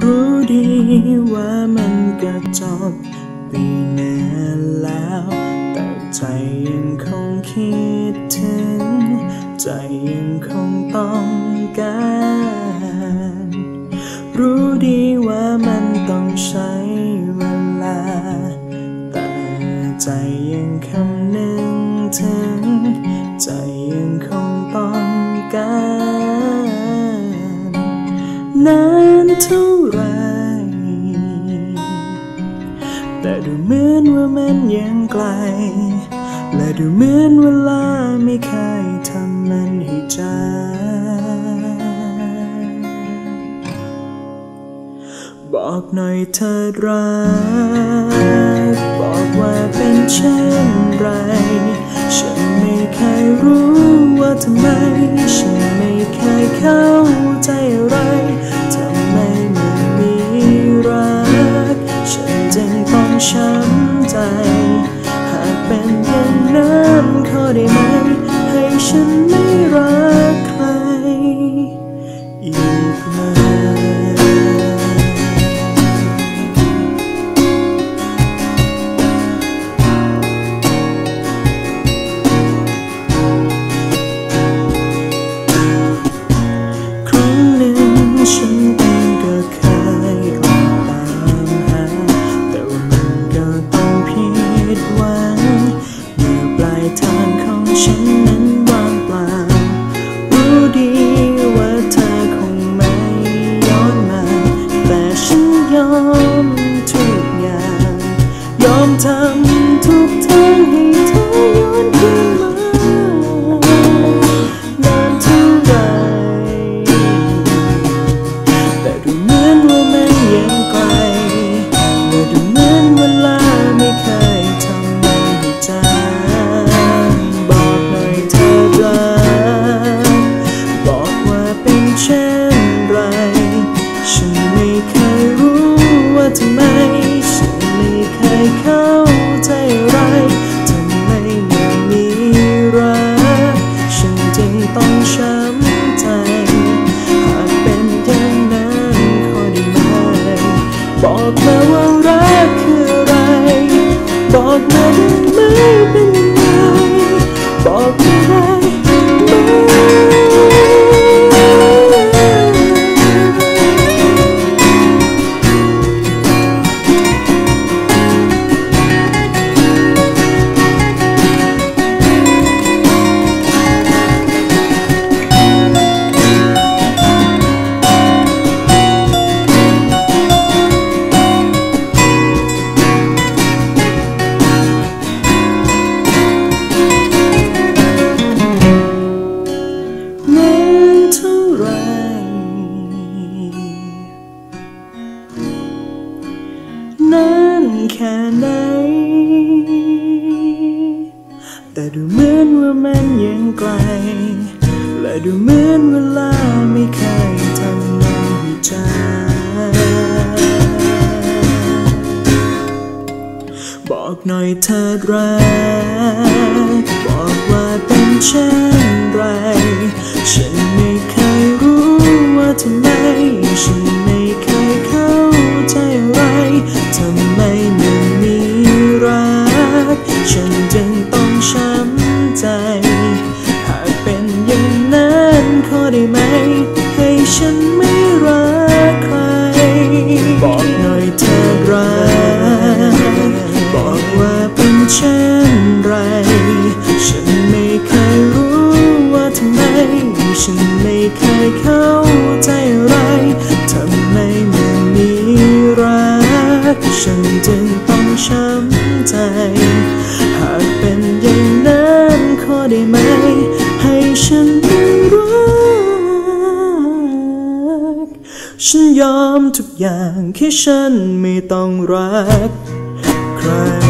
รู้ดีว่ามันก็จบไปนานแล้วแต่ใจยังคงคิดถึงใจยังคงต้องการรู้ดีว่ามันต้องใช้เวลาแต่ใจยังคำนึงถึงใจยังคงต้องการนานเท่าไรแต่ดูเหมือนว่ามันยังไกลและดูเหมือนเวลาไม่เคยทำมันให้จางบอกหน่อยเธอรักบอกว่าเป็นเช่นไรฉันไม่เคยรู้ว่าทำไมฉันไม่เคยเข้าใจอะไรทำไมไม่มีรักฉันจึงต้องช้ำใจหากเป็นอย่างนั้นขอได้ไหมให้ฉันไม่รักใครอีกเลยทำทุกทางให้เธอย้อนคืนมานานเท่าไรแต่ดูเหมือนว่ามันยังไกลและดูเหมือนเวลาไม่เคยทำให้จางบอกหน่อยเธอรักบอกว่าเป็นเช่นไรฉันไม่เคยรู้ว่าทำไมเข้าใจไรทำไมไม่มีรักฉันจึงต้องช้ำใจหากเป็นอย่างนั้นขอได้ไหมบอกมาว่ารักคืออะไรบอกมาได้ไหมเป็นยังไงบอกมาได้แค่ไหนแต่ดูเหมือนว่ามันยังไกลและดูเหมือนเวลาไม่เคยทำให้จางบอกหน่อยเธอรักบอกว่าเป็นเช่นไรฉันไม่เคยรู้ว่าทำไมฉันไม่เคยเข้าใจอะไรทำไมไม่มีรักฉันจึงต้องช้ำใจหากเป็นอย่างนั้นขอได้ไหมให้ฉันไม่รักใครบอกหน่อยเธอรักบอกว่าเป็นเช่นไรฉันไม่เคยรู้ว่าทำไมฉันไม่เคยเข้าใจอะไรทำไมไม่มีรักฉันจึงต้องช้ำใจหากเป็นอย่างนั้นขอได้ไหมให้ฉันได้รักฉันยอมทุกอย่างแค่ฉันไม่ต้องรักใคร